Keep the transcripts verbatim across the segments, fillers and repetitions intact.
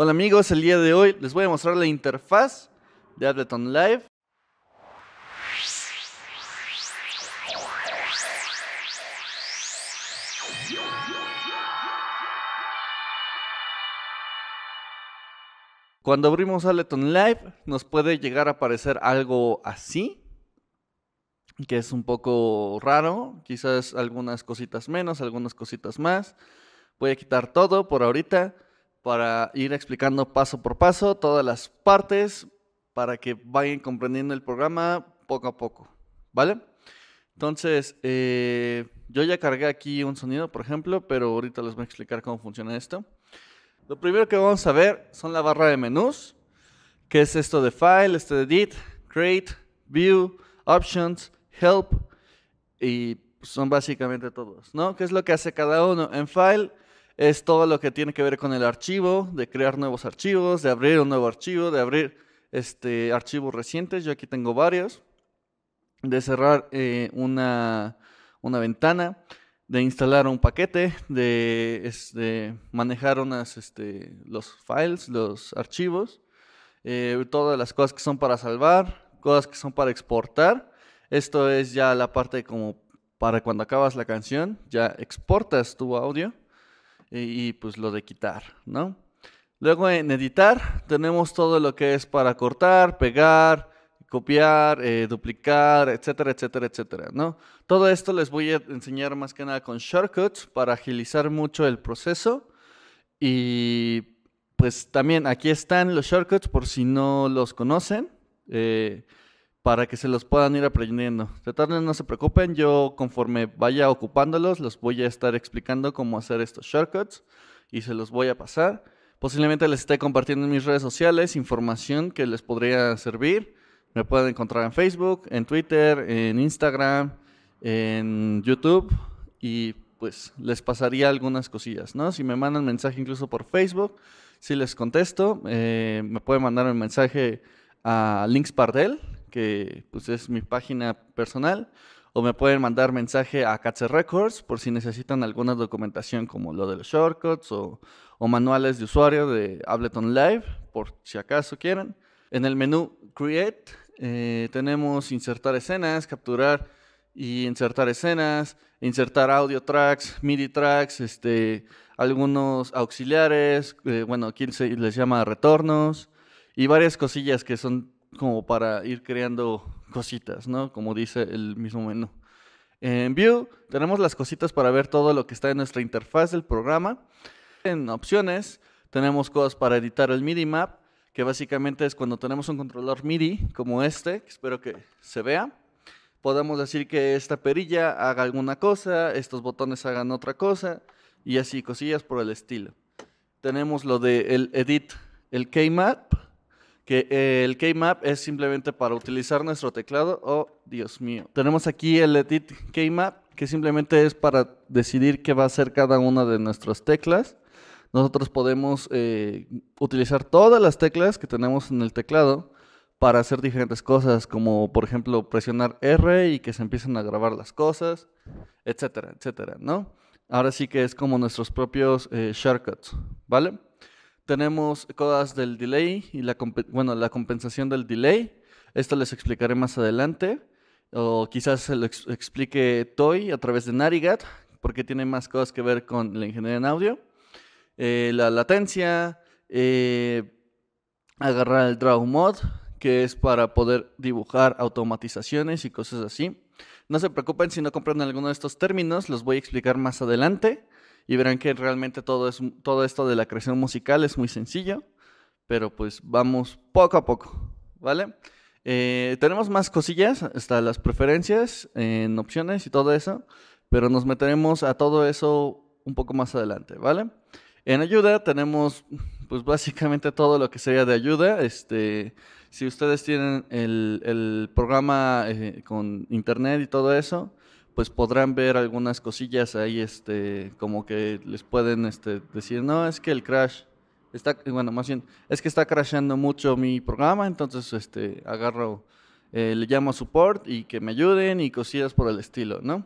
Hola amigos, el día de hoy les voy a mostrar la interfaz de Ableton Live. Cuando abrimos Ableton Live nos puede llegar a aparecer algo así, que es un poco raro, quizás algunas cositas menos, algunas cositas más. Voy a quitar todo por ahorita para ir explicando paso por paso todas las partes para que vayan comprendiendo el programa poco a poco, ¿vale? Entonces, eh, yo ya cargué aquí un sonido, por ejemplo, pero ahorita les voy a explicar cómo funciona esto. Lo primero que vamos a ver son la barra de menús, que es esto de File, este de Edit, Create, View, Options, Help, y son básicamente todos, ¿no? ¿Qué es lo que hace cada uno? En File es todo lo que tiene que ver con el archivo, de crear nuevos archivos, de abrir un nuevo archivo, de abrir este, archivos recientes. Yo aquí tengo varios. De cerrar eh, una, una ventana, de instalar un paquete, de este, manejar unas, este, los files, los archivos, eh, todas las cosas que son para salvar, cosas que son para exportar. Esto es ya la parte como para cuando acabas la canción, ya exportas tu audio. Y, y pues lo de quitar, ¿no? Luego en editar tenemos todo lo que es para cortar, pegar, copiar, eh, duplicar, etcétera, etcétera, etcétera, ¿no? Todo esto les voy a enseñar más que nada con shortcuts para agilizar mucho el proceso. Y pues también aquí están los shortcuts por si no los conocen, eh, para que se los puedan ir aprendiendo. De tarde no se preocupen, yo conforme vaya ocupándolos, los voy a estar explicando cómo hacer estos shortcuts y se los voy a pasar. Posiblemente les esté compartiendo en mis redes sociales información que les podría servir. Me pueden encontrar en Facebook, en Twitter, en Instagram, en YouTube y pues les pasaría algunas cosillas, ¿no? Si me mandan mensaje incluso por Facebook, si les contesto, eh, me pueden mandar un mensaje a Lynx Pardell, que pues es mi página personal, o me pueden mandar mensaje a Katze Records por si necesitan alguna documentación como lo de los shortcuts o, o manuales de usuario de Ableton Live, por si acaso quieren. En el menú Create eh, tenemos insertar escenas, capturar y insertar escenas, insertar audio tracks, MIDI tracks, este, algunos auxiliares, eh, bueno, aquí se les llama retornos y varias cosillas que son como para ir creando cositas, ¿no? Como dice el mismo menú. En View tenemos las cositas para ver todo lo que está en nuestra interfaz del programa. En Opciones tenemos cosas para editar el MIDI map, que básicamente es cuando tenemos un controlador MIDI como este, que espero que se vea. Podemos decir que esta perilla haga alguna cosa, estos botones hagan otra cosa, y así cosillas por el estilo. Tenemos lo de el Edit, el Keymap, que el Keymap es simplemente para utilizar nuestro teclado. Oh, Dios mío. Tenemos aquí el Edit Keymap, que simplemente es para decidir qué va a hacer cada una de nuestras teclas. Nosotros podemos eh, utilizar todas las teclas que tenemos en el teclado para hacer diferentes cosas, como por ejemplo presionar R y que se empiecen a grabar las cosas, etcétera, etcétera, ¿no? Ahora sí que es como nuestros propios eh, shortcuts, ¿vale? Tenemos cosas del delay y la, bueno, la compensación del delay. Esto les explicaré más adelante. O quizás se lo ex explique Toy a través de Narygath, porque tiene más cosas que ver con la ingeniería en audio. Eh, la latencia, eh, agarrar el draw mod, que es para poder dibujar automatizaciones y cosas así. No se preocupen si no compran alguno de estos términos, los voy a explicar más adelante. Y verán que realmente todo, es, todo esto de la creación musical es muy sencillo, pero pues vamos poco a poco, ¿vale? Eh, tenemos más cosillas, hasta las preferencias en opciones y todo eso, pero nos meteremos a todo eso un poco más adelante, ¿vale? En ayuda tenemos pues básicamente todo lo que sería de ayuda. Este, si ustedes tienen el, el programa eh, con internet y todo eso, pues podrán ver algunas cosillas ahí, este, como que les pueden este, decir, no, es que el crash está, bueno, más bien, es que está crashando mucho mi programa, entonces este, agarro, eh, le llamo a support y que me ayuden y cosillas por el estilo, ¿no?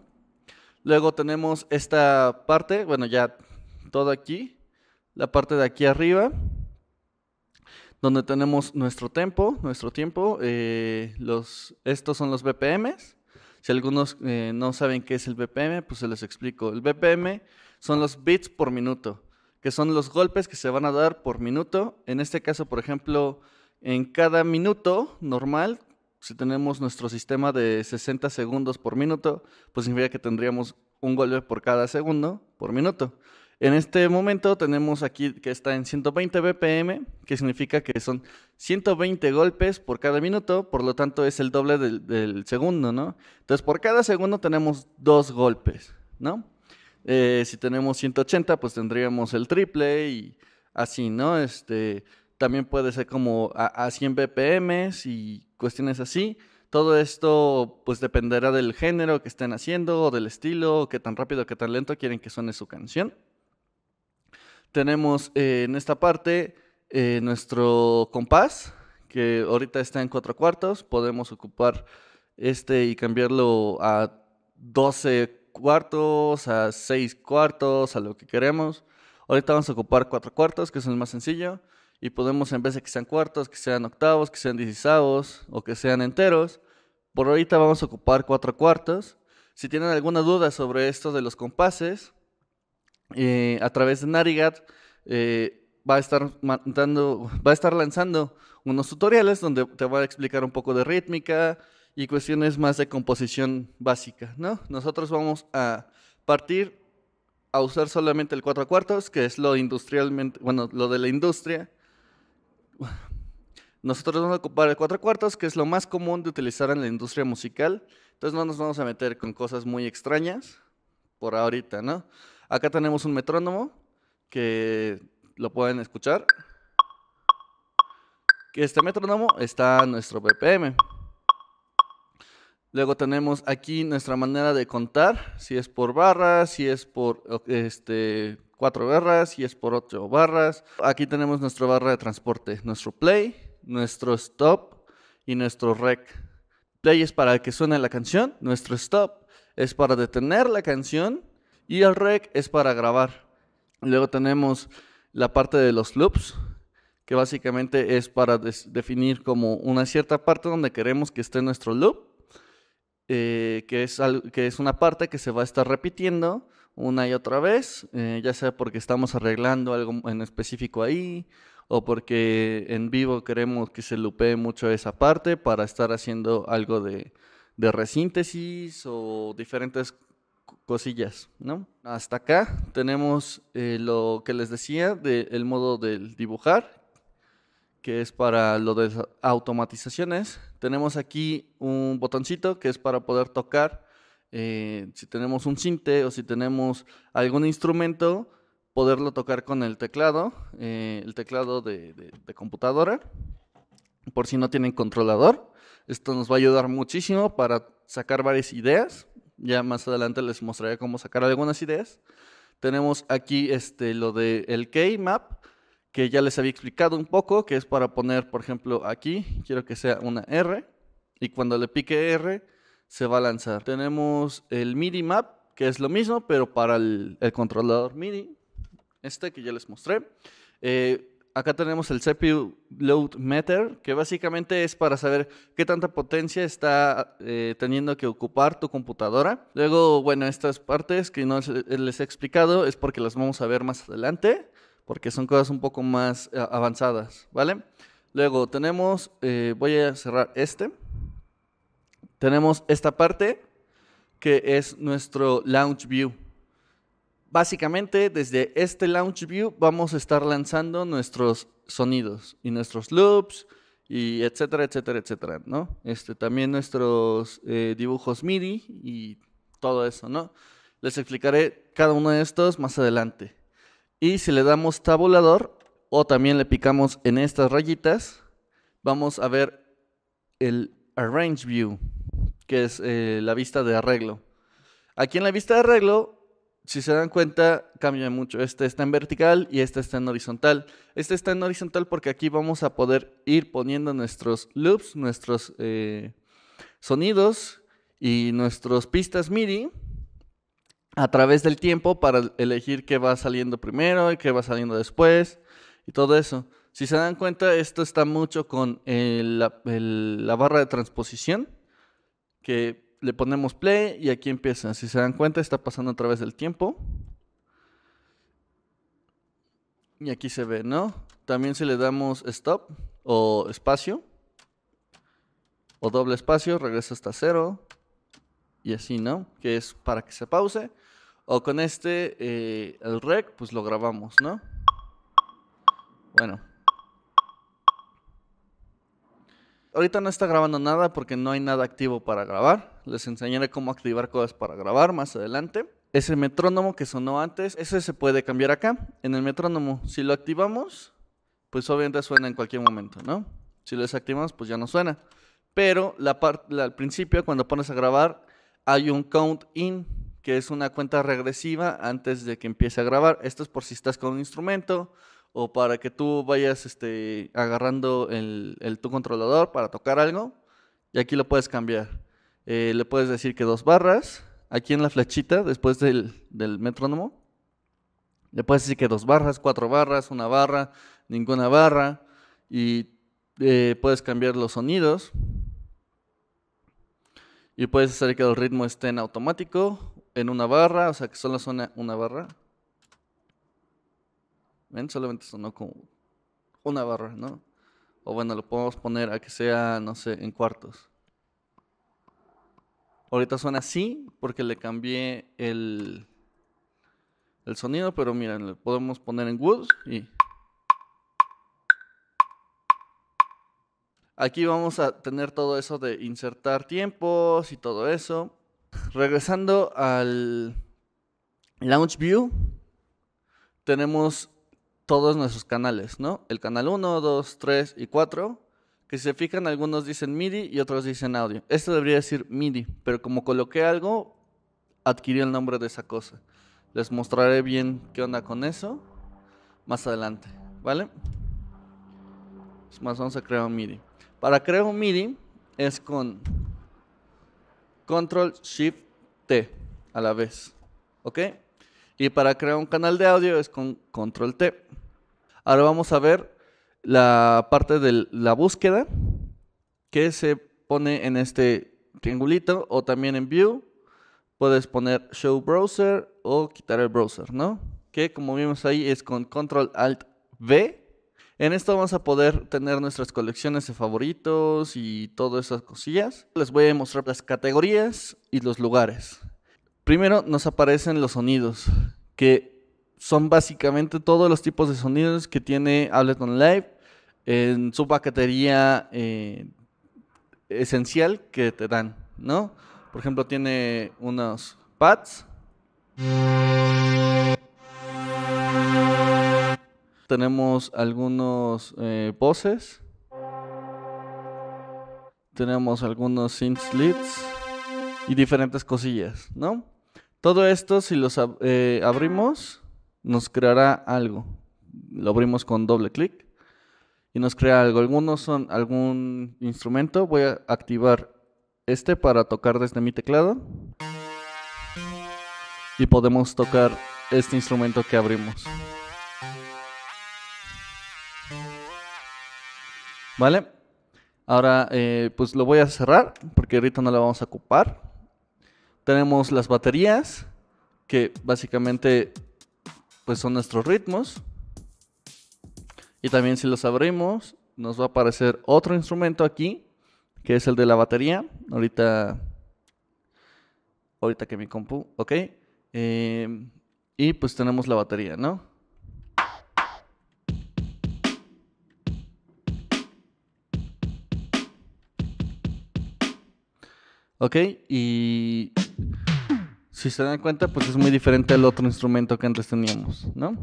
Luego tenemos esta parte, bueno, ya todo aquí, la parte de aquí arriba, donde tenemos nuestro tempo, nuestro tiempo, eh, los, estos son los B P Ms. Si algunos eh, no saben qué es el B P M, pues se les explico. El B P M son los beats por minuto, que son los golpes que se van a dar por minuto. En este caso, por ejemplo, en cada minuto normal, si tenemos nuestro sistema de sesenta segundos por minuto, pues significa que tendríamos un golpe por cada segundo por minuto. En este momento tenemos aquí que está en ciento veinte B P M, que significa que son ciento veinte golpes por cada minuto, por lo tanto es el doble del, del segundo, ¿no? Entonces por cada segundo tenemos dos golpes, ¿no? Eh, si tenemos ciento ochenta, pues tendríamos el triple y así, ¿no? Este, también puede ser como a, a cien B P M y cuestiones así. Todo esto pues dependerá del género que estén haciendo, o del estilo, o qué tan rápido, qué tan lento quieren que suene su canción. Tenemos eh, en esta parte eh, nuestro compás, que ahorita está en cuatro cuartos. Podemos ocupar este y cambiarlo a doce cuartos, a seis cuartos, a lo que queremos. Ahorita vamos a ocupar cuatro cuartos, que es el más sencillo. Y podemos, en vez de que sean cuartos, que sean octavos, que sean dieciseisavos o que sean enteros. Por ahorita vamos a ocupar cuatro cuartos. Si tienen alguna duda sobre esto de los compases, Eh, a través de Narygath eh, va, a estar mandando, va a estar lanzando unos tutoriales donde te va a explicar un poco de rítmica y cuestiones más de composición básica, ¿no? Nosotros vamos a partir a usar solamente el cuatro cuartos, que es lo industrialmente, bueno, lo de la industria. Nosotros vamos a ocupar el cuatro cuartos, que es lo más común de utilizar en la industria musical. Entonces no nos vamos a meter con cosas muy extrañas por ahorita, ¿no? Acá tenemos un metrónomo, que lo pueden escuchar. Que este metrónomo está a nuestro B P M. Luego tenemos aquí nuestra manera de contar, si es por barras, si es por este, cuatro barras, si es por ocho barras. Aquí tenemos nuestra barra de transporte, nuestro play, nuestro stop y nuestro rec. Play es para que suene la canción, nuestro stop es para detener la canción, y el rec es para grabar. Luego tenemos la parte de los loops, que básicamente es para definir como una cierta parte donde queremos que esté nuestro loop, eh, que, es algo, que es una parte que se va a estar repitiendo una y otra vez, eh, ya sea porque estamos arreglando algo en específico ahí, o porque en vivo queremos que se loopee mucho esa parte para estar haciendo algo de, de resíntesis o diferentes cosillas, ¿no? Hasta acá tenemos eh, lo que les decía del de modo del dibujar, que es para lo de automatizaciones. Tenemos aquí un botoncito que es para poder tocar eh, si tenemos un sinte o si tenemos algún instrumento, poderlo tocar con el teclado, eh, el teclado de, de, de computadora, por si no tienen controlador. Esto nos va a ayudar muchísimo para sacar varias ideas. Ya más adelante les mostraré cómo sacar algunas ideas. Tenemos aquí este, lo del keymap, que ya les había explicado un poco, que es para poner, por ejemplo, aquí, quiero que sea una R, y cuando le pique R, se va a lanzar. Tenemos el MIDI map, que es lo mismo, pero para el, el controlador MIDI, este que ya les mostré. Eh, acá tenemos el C P U load meter, que básicamente es para saber qué tanta potencia está eh, teniendo que ocupar tu computadora. Luego, bueno, estas partes que no les he explicado es porque las vamos a ver más adelante, porque son cosas un poco más avanzadas, ¿vale? Luego tenemos, eh, voy a cerrar este. Tenemos esta parte que es nuestro launch view. Básicamente, desde este Launch View vamos a estar lanzando nuestros sonidos y nuestros loops y etcétera, etcétera, etcétera, ¿no? Este, también nuestros eh, dibujos MIDI y todo eso, ¿no? Les explicaré cada uno de estos más adelante. Y si le damos tabulador o también le picamos en estas rayitas, vamos a ver el Arrange View, que es eh, la vista de arreglo. Aquí en la vista de arreglo, si se dan cuenta, cambia mucho. Este está en vertical y este está en horizontal. Este está en horizontal porque aquí vamos a poder ir poniendo nuestros loops, nuestros eh, sonidos y nuestras pistas MIDI a través del tiempo para elegir qué va saliendo primero y qué va saliendo después y todo eso. Si se dan cuenta, esto está mucho con el, la, el, la barra de transposición, que le ponemos play y aquí empieza. Si se dan cuenta, está pasando a través del tiempo. Y aquí se ve, ¿no? También si le damos stop o espacio o doble espacio, regresa hasta cero y así, ¿no? Que es para que se pause. O con este, eh, el rec, pues lo grabamos, ¿no? Bueno. Ahorita no está grabando nada porque no hay nada activo para grabar. Les enseñaré cómo activar cosas para grabar más adelante. Ese metrónomo que sonó antes, ese se puede cambiar acá. En el metrónomo, si lo activamos, pues obviamente suena en cualquier momento, ¿no? Si lo desactivamos, pues ya no suena. Pero la parte, la, al principio, cuando pones a grabar, hay un count in, que es una cuenta regresiva antes de que empiece a grabar. Esto es por si estás con un instrumento o para que tú vayas este, agarrando el, el, tu controlador para tocar algo. Y aquí lo puedes cambiar. Eh, le puedes decir que dos barras. Aquí en la flechita, después del, del metrónomo, le puedes decir que dos barras, cuatro barras, una barra, ninguna barra. Y eh, puedes cambiar los sonidos. Y puedes hacer que el ritmo esté en automático. En una barra, o sea que solo suena una barra. ¿Ven? Solamente sonó como una barra, ¿no? O bueno, lo podemos poner a que sea, no sé, en cuartos. Ahorita suena así porque le cambié el, el sonido, pero miren, le podemos poner en woods y... Aquí vamos a tener todo eso de insertar tiempos y todo eso. Regresando al Launch View, tenemos todos nuestros canales, ¿no? El canal uno, dos, tres y cuatro, que si se fijan algunos dicen MIDI y otros dicen audio. Esto debería decir MIDI, pero como coloqué algo, adquirí el nombre de esa cosa. Les mostraré bien qué onda con eso más adelante, ¿vale? Es más, vamos a crear un MIDI. Para crear un MIDI es con... Control Shift T a la vez, ¿ok? Y para crear un canal de audio es con Control T. Ahora vamos a ver la parte de la búsqueda que se pone en este triangulito o también en View. Puedes poner Show Browser o quitar el browser, ¿no? Que como vimos ahí es con Control Alt V. En esto vamos a poder tener nuestras colecciones de favoritos y todas esas cosillas. Les voy a mostrar las categorías y los lugares. Primero nos aparecen los sonidos, que son básicamente todos los tipos de sonidos que tiene Ableton Live en su paquetería eh, esencial que te dan, ¿no? Por ejemplo, tiene unos pads. Tenemos algunos eh, voces. Tenemos algunos synth leads y diferentes cosillas, ¿no? Todo esto, si los ab eh, abrimos, nos creará algo. Lo abrimos con doble clic y nos crea algo. Algunos son algún instrumento. Voy a activar este para tocar desde mi teclado. Y podemos tocar este instrumento que abrimos. ¿Vale? Ahora eh, pues lo voy a cerrar porque ahorita no la vamos a ocupar. Tenemos las baterías, que básicamente pues son nuestros ritmos. Y también si los abrimos nos va a aparecer otro instrumento aquí, que es el de la batería. Ahorita Ahorita que mi compu, ok. eh, Y pues tenemos la batería, ¿no? Ok, y si se dan cuenta, pues es muy diferente al otro instrumento que antes teníamos, ¿no?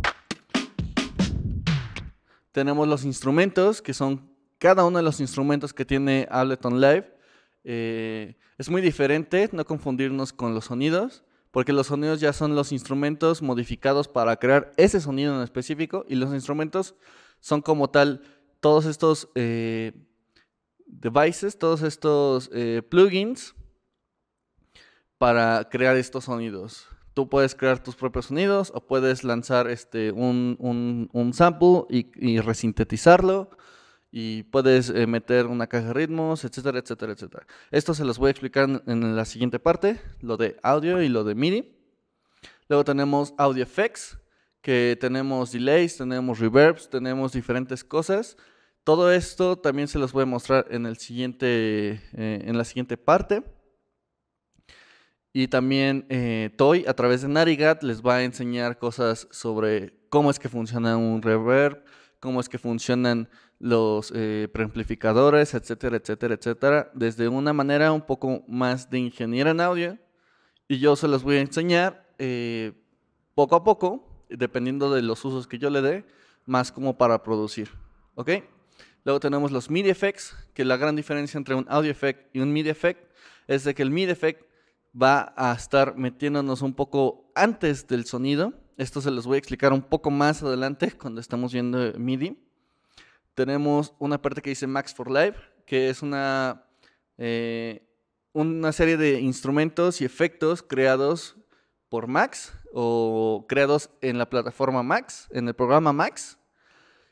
Tenemos los instrumentos, que son cada uno de los instrumentos que tiene Ableton Live. Eh, es muy diferente, no confundirnos con los sonidos, porque los sonidos ya son los instrumentos modificados para crear ese sonido en específico, y los instrumentos son como tal todos estos eh, devices, todos estos eh, plugins, para crear estos sonidos. tú puedes crear tus propios sonidos o puedes lanzar este, un, un, un sample y, y resintetizarlo. Y puedes eh, meter una caja de ritmos, etcétera, etcétera, etcétera. Esto se los voy a explicar en la siguiente parte, lo de audio y lo de MIDI. Luego tenemos audio effects, que tenemos delays, tenemos reverbs, tenemos diferentes cosas. Todo esto también se los voy a mostrar en, el siguiente, eh, en la siguiente parte. Y también eh, Toy, a través de Narygath, les va a enseñar cosas sobre cómo es que funciona un reverb, cómo es que funcionan los eh, preamplificadores, etcétera, etcétera, etcétera, desde una manera un poco más de ingeniero en audio. Y yo se los voy a enseñar eh, poco a poco, dependiendo de los usos que yo le dé, más como para producir, ¿ok? Luego tenemos los MIDI effects, que la gran diferencia entre un audio effect y un MIDI effect es de que el MIDI effect va a estar metiéndonos un poco antes del sonido. Esto se los voy a explicar un poco más adelante cuando estamos viendo MIDI. Tenemos una parte que dice Max for Live, que es una, eh, una serie de instrumentos y efectos creados por Max o creados en la plataforma Max, en el programa Max,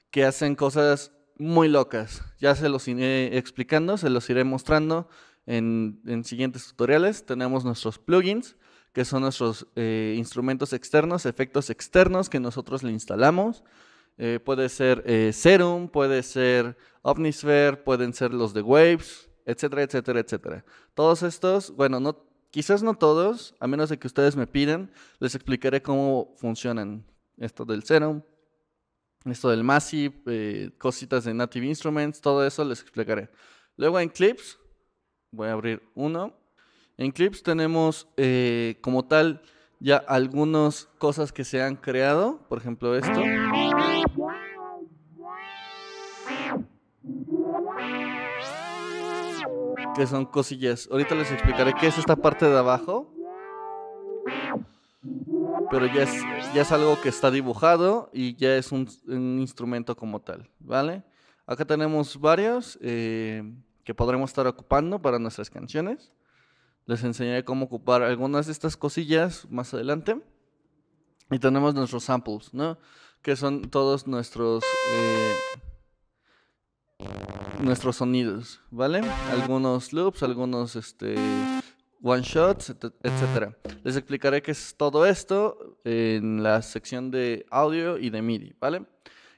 que hacen cosas muy locas. Ya se los iré explicando, se los iré mostrando en, en siguientes tutoriales. Tenemos nuestros plugins, que son nuestros eh, instrumentos externos, efectos externos que nosotros le instalamos. Eh, puede ser eh, Serum, puede ser Omnisphere, pueden ser los de Waves, etcétera, etcétera, etcétera. Todos estos, bueno, no, quizás no todos, a menos de que ustedes me pidan, les explicaré cómo funcionan. Esto del Serum, esto del Massive, eh, cositas de Native Instruments, todo eso les explicaré. Luego en Clips, voy a abrir uno. En Clips tenemos eh, como tal ya algunas cosas que se han creado. Por ejemplo esto. Que son cosillas. Ahorita les explicaré qué es esta parte de abajo. Pero ya es, ya es algo que está dibujado y ya es un, un instrumento como tal, ¿vale? Acá tenemos varios eh, que podremos estar ocupando para nuestras canciones. Les enseñaré cómo ocupar algunas de estas cosillas más adelante. Y tenemos nuestros samples, ¿no? Que son todos nuestros eh, nuestros sonidos, ¿vale? Algunos loops, algunos este, one shots, etcétera. Les explicaré qué es todo esto en la sección de audio y de MIDI, ¿vale?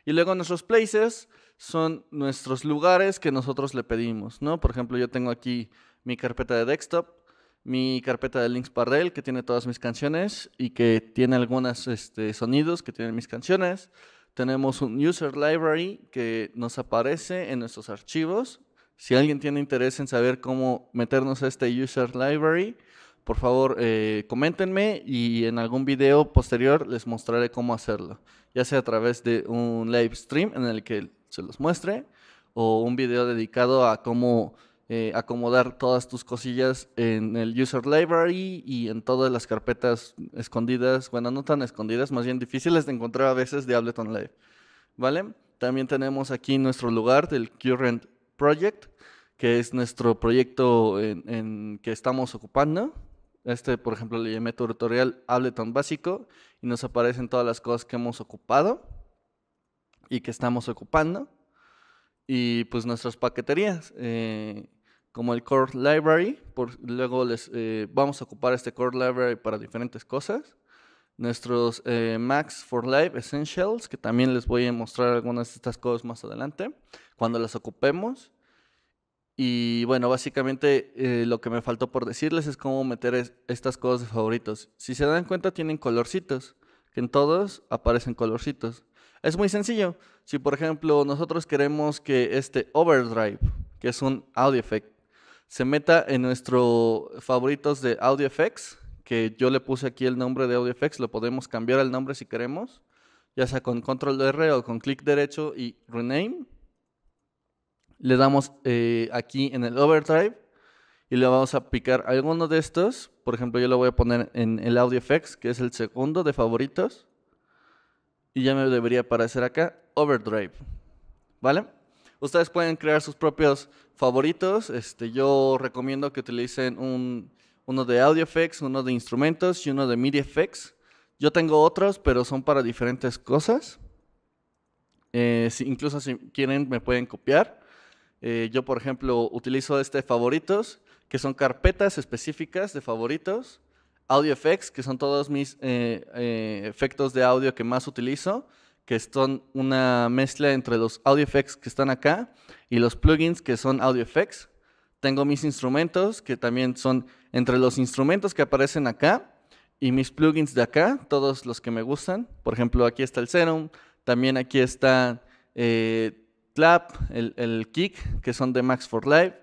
Y luego nuestros places son nuestros lugares que nosotros le pedimos, ¿no? Por ejemplo, yo tengo aquí mi carpeta de desktop, mi carpeta de Lynx Pardell, que tiene todas mis canciones y que tiene algunos este, sonidos que tienen mis canciones. Tenemos un user library que nos aparece en nuestros archivos. Si alguien tiene interés en saber cómo meternos a este user library, por favor eh, coméntenme y en algún video posterior les mostraré cómo hacerlo. Ya sea a través de un live stream en el que se los muestre o un video dedicado a cómo Eh, acomodar todas tus cosillas en el user library y en todas las carpetas escondidas, bueno, no tan escondidas, más bien difíciles de encontrar a veces de Ableton Live, ¿vale? También tenemos aquí nuestro lugar del Current Project, que es nuestro proyecto en, en que estamos ocupando. Este, por ejemplo, le llamé tutorial Ableton básico y nos aparecen todas las cosas que hemos ocupado y que estamos ocupando. Y pues nuestras paqueterías, eh, como el Core Library, por, luego les eh, vamos a ocupar este Core Library para diferentes cosas. Nuestros eh, Max for Live Essentials, que también les voy a mostrar algunas de estas cosas más adelante, cuando las ocupemos. Y bueno, básicamente eh, lo que me faltó por decirles es cómo meter es, estas cosas de favoritos. Si se dan cuenta, tienen colorcitos, que en todos aparecen colorcitos. Es muy sencillo. Si por ejemplo nosotros queremos que este overdrive, que es un audio effect, se meta en nuestro favoritos de audio effects, que yo le puse aquí el nombre de audio effects, lo podemos cambiar el nombre si queremos, ya sea con control R o con clic derecho y rename. Le damos eh, aquí en el overdrive y le vamos a picar alguno de estos. Por ejemplo, yo lo voy a poner en el audio effects, que es el segundo de favoritos. Y ya me debería aparecer acá Overdrive, ¿vale? Ustedes pueden crear sus propios favoritos. Este, yo recomiendo que utilicen un, uno de audio effects, uno de instrumentos y uno de MIDI effects. Yo tengo otros, pero son para diferentes cosas. Eh, si, incluso si quieren me pueden copiar. Eh, yo, por ejemplo, utilizo este de favoritos, que son carpetas específicas de favoritos. Audio effects, que son todos mis eh, eh, efectos de audio que más utilizo, que son una mezcla entre los audio effects que están acá y los plugins que son audio effects. Tengo mis instrumentos, que también son entre los instrumentos que aparecen acá y mis plugins de acá, todos los que me gustan. Por ejemplo, aquí está el Serum, también aquí está eh, Clap, el, el Kick, que son de Max for Live.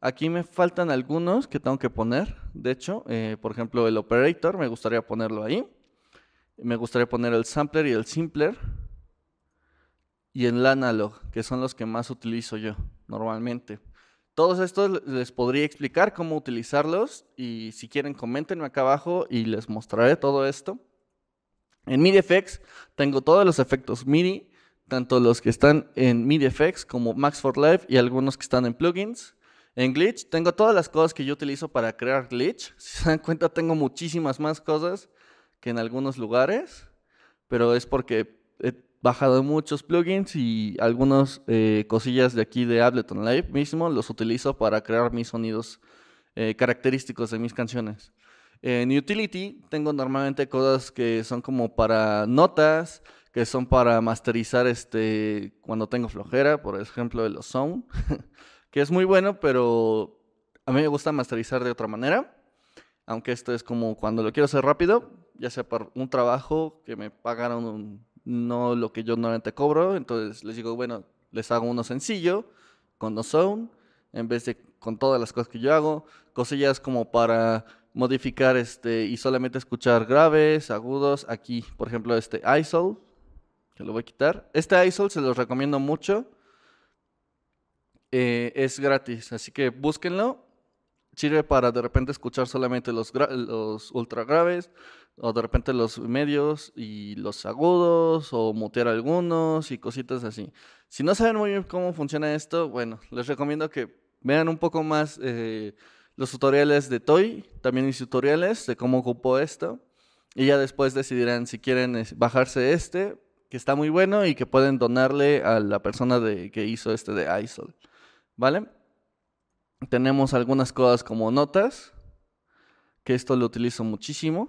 Aquí me faltan algunos que tengo que poner, de hecho, eh, por ejemplo el Operator, me gustaría ponerlo ahí. Me gustaría poner el Sampler y el Simpler. Y el Analog, que son los que más utilizo yo normalmente. Todos estos les podría explicar cómo utilizarlos y si quieren coméntenme acá abajo y les mostraré todo esto. En MIDI Effects tengo todos los efectos MIDI, tanto los que están en MIDI Effects como Max for Live y algunos que están en plugins. En Glitch tengo todas las cosas que yo utilizo para crear Glitch. Si se dan cuenta tengo muchísimas más cosas que en algunos lugares, pero es porque he bajado muchos plugins y algunas eh, cosillas de aquí de Ableton Live mismo los utilizo para crear mis sonidos eh, característicos de mis canciones. En Utility tengo normalmente cosas que son como para notas, que son para masterizar este, cuando tengo flojera, por ejemplo el Ozone, que es muy bueno, pero a mí me gusta masterizar de otra manera. Aunque esto es como cuando lo quiero hacer rápido, ya sea por un trabajo que me pagaron un, no lo que yo normalmente cobro, entonces les digo, bueno, les hago uno sencillo con Ozone, en vez de con todas las cosas que yo hago, cosillas como para modificar este y solamente escuchar graves, agudos, aquí, por ejemplo, este I S O L, que lo voy a quitar. Este I S O L se los recomiendo mucho, eh, es gratis, así que búsquenlo. Sirve para de repente escuchar solamente los, los ultra graves, o de repente los medios y los agudos, o mutear algunos y cositas así. Si no saben muy bien cómo funciona esto, bueno, les recomiendo que vean un poco más eh, los tutoriales de Toy, también mis tutoriales de cómo ocupo esto, y ya después decidirán si quieren bajarse este, que está muy bueno y que pueden donarle a la persona de, que hizo este de I S O L, ¿vale? Tenemos algunas cosas como notas, que esto lo utilizo muchísimo.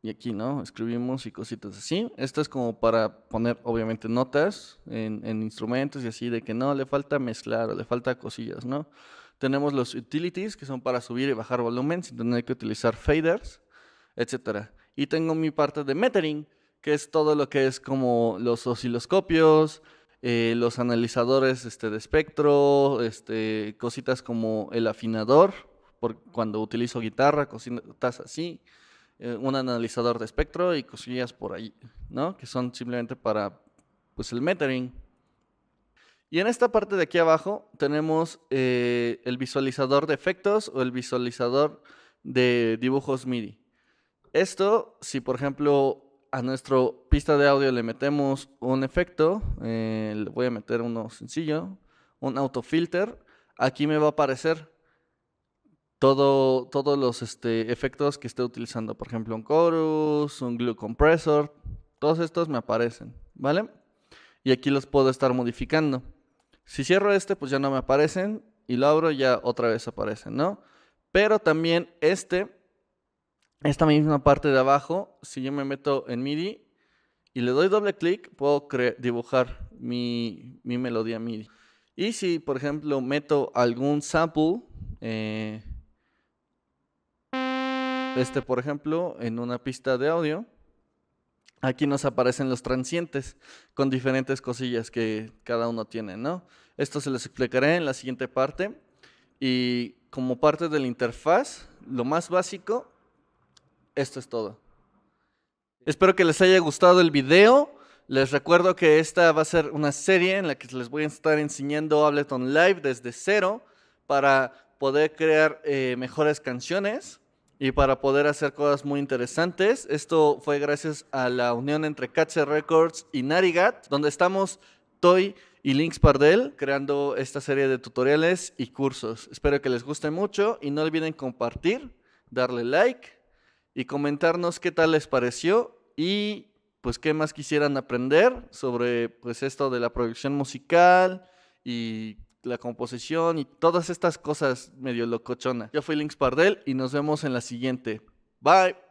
Y aquí, ¿no? Escribimos y cositas así. Esto es como para poner, obviamente, notas en, en instrumentos y así, de que no, le falta mezclar o le falta cosillas, ¿no? Tenemos los utilities, que son para subir y bajar volumen sin tener que utilizar faders, etcétera. Y tengo mi parte de metering, que es todo lo que es como los osciloscopios, Eh, los analizadores este, de espectro, este, cositas como el afinador, por cuando utilizo guitarra, cositas así, eh, un analizador de espectro y cosillas por ahí, ¿no? Que son simplemente para pues, el metering. Y en esta parte de aquí abajo tenemos eh, el visualizador de efectos o el visualizador de dibujos MIDI. Esto, si por ejemplo a nuestra pista de audio le metemos un efecto, eh, le voy a meter uno sencillo, un autofilter, aquí me va a aparecer todo, todos los este, efectos que esté utilizando, por ejemplo un chorus, un glue compressor, todos estos me aparecen, ¿vale? Y aquí los puedo estar modificando. Si cierro este pues ya no me aparecen y lo abro ya otra vez aparecen, ¿no? Pero también este... Esta misma parte de abajo, si yo me meto en MIDI y le doy doble clic, puedo dibujar mi, mi melodía MIDI. Y si, por ejemplo, meto algún sample, eh, este, por ejemplo, en una pista de audio, aquí nos aparecen los transientes con diferentes cosillas que cada uno tiene, ¿no? Esto se les explicaré en la siguiente parte. Y como parte de la interfaz, lo más básico... Esto es todo. Espero que les haya gustado el video. Les recuerdo que esta va a ser una serie en la que les voy a estar enseñando Ableton Live desde cero para poder crear eh, mejores canciones y para poder hacer cosas muy interesantes. Esto fue gracias a la unión entre Katze Records y Narygath, donde estamos Toy y Lynx Pardell creando esta serie de tutoriales y cursos. Espero que les guste mucho y no olviden compartir, darle like y comentarnos qué tal les pareció y pues qué más quisieran aprender sobre pues esto de la producción musical y la composición y todas estas cosas medio locochonas. Yo fui Lynx Pardell y nos vemos en la siguiente. Bye.